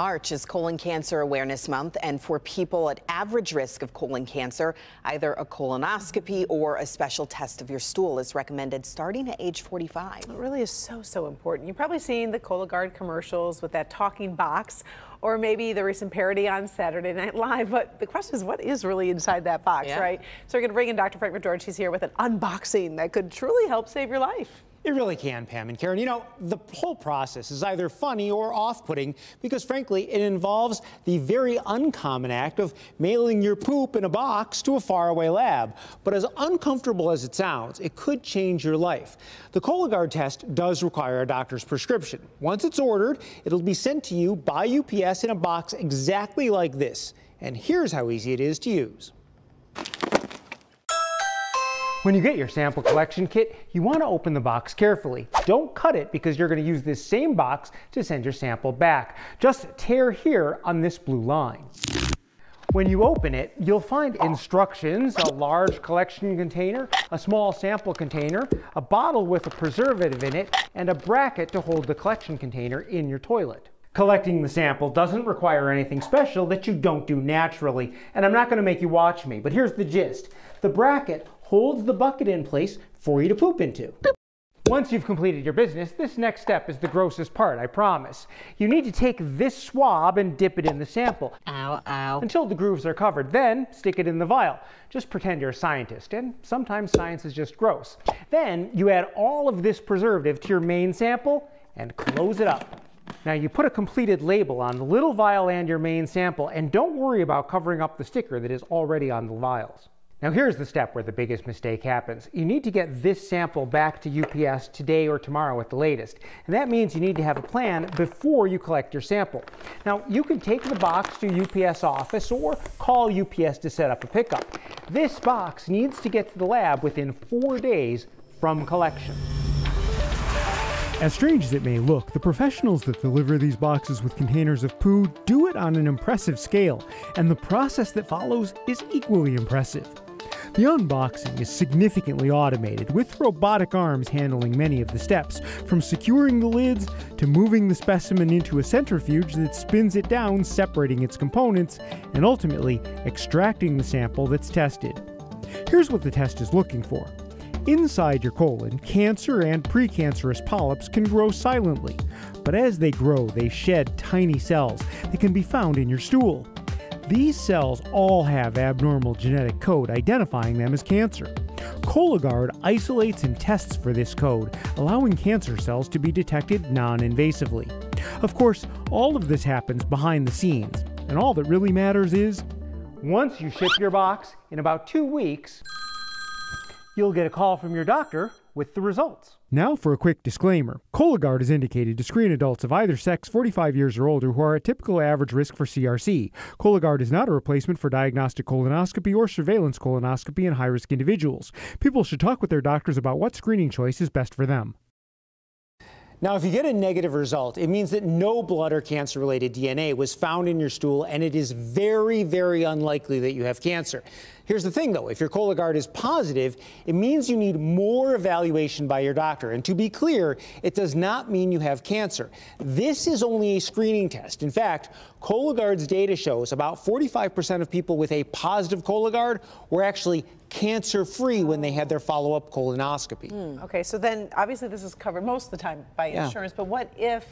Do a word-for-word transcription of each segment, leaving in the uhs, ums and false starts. March is Colon Cancer Awareness Month, and for people at average risk of colon cancer, either a colonoscopy or a special test of your stool is recommended starting at age forty-five. It really is so, so important. You've probably seen the Cologuard commercials with that talking box, or maybe the recent parody on Saturday Night Live. But the question is, what is really inside that box, yeah. right? So we're going to bring in Doctor Frank McGeorge. He's here with an unboxing that could truly help save your life. It really can, Pam and Karen. You know, the whole process is either funny or off-putting because, frankly, it involves the very uncommon act of mailing your poop in a box to a faraway lab. But as uncomfortable as it sounds, it could change your life. The Cologuard test does require a doctor's prescription. Once it's ordered, it'll be sent to you by U P S in a box exactly like this. And here's how easy it is to use. When you get your sample collection kit, you want to open the box carefully. Don't cut it because you're going to use this same box to send your sample back. Just tear here on this blue line. When you open it, you'll find instructions, a large collection container, a small sample container, a bottle with a preservative in it, and a bracket to hold the collection container in your toilet. Collecting the sample doesn't require anything special that you don't do naturally, and I'm not going to make you watch me, but here's the gist. The bracket holds the bucket in place for you to poop into. Once you've completed your business, this next step is the grossest part, I promise. You need to take this swab and dip it in the sample. Ow, ow. Until the grooves are covered, then stick it in the vial. Just pretend you're a scientist, and sometimes science is just gross. Then you add all of this preservative to your main sample and close it up. Now you put a completed label on the little vial and your main sample, and don't worry about covering up the sticker that is already on the vials. Now here's the step where the biggest mistake happens. You need to get this sample back to U P S today or tomorrow at the latest. And that means you need to have a plan before you collect your sample. Now you can take the box to U P S office or call U P S to set up a pickup. This box needs to get to the lab within four days from collection. As strange as it may look, the professionals that deliver these boxes with containers of poo do it on an impressive scale, and the process that follows is equally impressive. The unboxing is significantly automated, with robotic arms handling many of the steps, from securing the lids to moving the specimen into a centrifuge that spins it down, separating its components, and ultimately extracting the sample that's tested. Here's what the test is looking for. Inside your colon, cancer and precancerous polyps can grow silently, but as they grow, they shed tiny cells that can be found in your stool. These cells all have abnormal genetic code identifying them as cancer. Cologuard isolates and tests for this code, allowing cancer cells to be detected non-invasively. Of course, all of this happens behind the scenes, and all that really matters is, once you ship your box, in about two weeks, you'll get a call from your doctor with the results. Now for a quick disclaimer. Cologuard is indicated to screen adults of either sex forty-five years or older who are at typical average risk for C R C. Cologuard is not a replacement for diagnostic colonoscopy or surveillance colonoscopy in high-risk individuals. People should talk with their doctors about what screening choice is best for them. Now, if you get a negative result, it means that no blood or cancer-related D N A was found in your stool, and it is very, very unlikely that you have cancer. Here's the thing, though. If your Cologuard is positive, it means you need more evaluation by your doctor. And to be clear, it does not mean you have cancer. This is only a screening test. In fact, Cologuard's data shows about forty-five percent of people with a positive Cologuard were actually cancer-free when they had their follow-up colonoscopy. Mm. Okay, so then obviously this is covered most of the time by insurance, yeah. but what if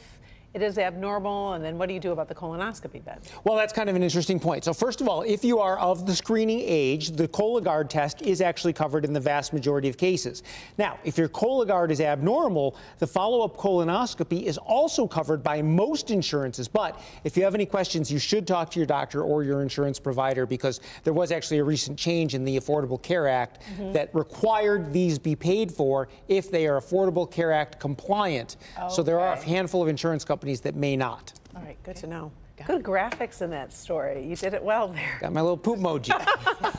it is abnormal, and then what do you do about the colonoscopy then? Well, that's kind of an interesting point. So first of all, if you are of the screening age, the Cologuard test is actually covered in the vast majority of cases. Now, if your Cologuard is abnormal, the follow-up colonoscopy is also covered by most insurances. But if you have any questions, you should talk to your doctor or your insurance provider, because there was actually a recent change in the Affordable Care Act mm-hmm. that required these be paid for if they are Affordable Care Act compliant. Okay. So there are a handful of insurance companies companies that may not. All right, good to know. Got good it. Graphics in that story. You did it well there. Got my little poop emoji.